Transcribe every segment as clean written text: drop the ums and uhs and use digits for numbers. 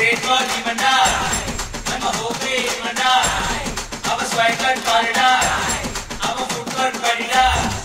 Great world, even die. I'm a hope, even die. I'm a swipe at paradise. I'm a football, paradise.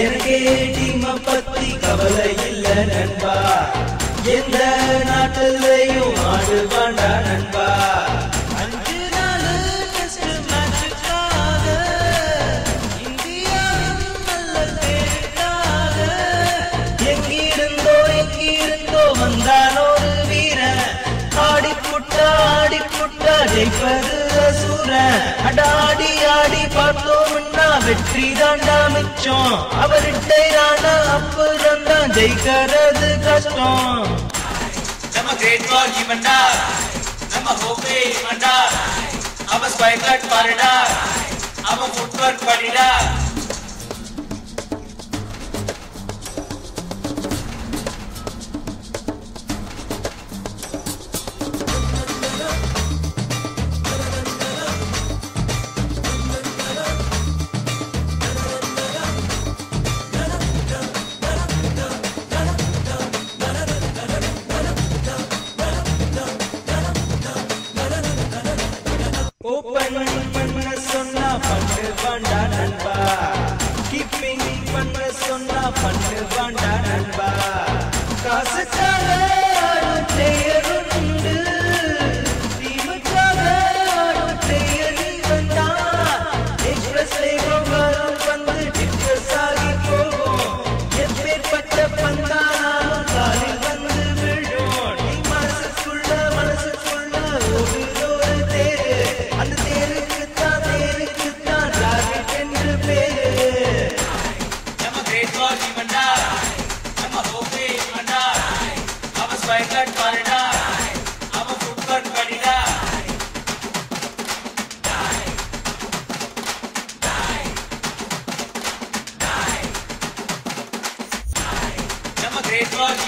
எனக்கு டீமை பத்தி கவலை இல்ல நண்பா, எந்த நாட்டிலையும் ஆடுவாண்டா நண்பா. 5 நாள் டெஸ்ட் மேட்சுக்காக இந்தியாவின் நல்ல பேருக்காக எங்கிருந்தோ வந்தான் ஒரு வீரன். ஆடி புட்டா ஜெயிப்பது அசுரன். அடாடி ஆடி பார்த்தோம்னா வெற்றி தாண்டா மிச்சம். அவர்கிட்ட ரானா அப்புறம் தான் ஜெயிக்கிறது கஷ்டம். நம்ம கிரேட் வார் இவன்டா, நம்ம ஹோப்பே இவன்டா. அவன் ஸ்பைக் அட் பாருடா, அவன் ஃபுட்வொர்க் பண்ணிடா.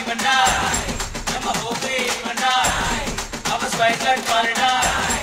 I'm a hope, I'm a die. I'm a spy, I'm a die.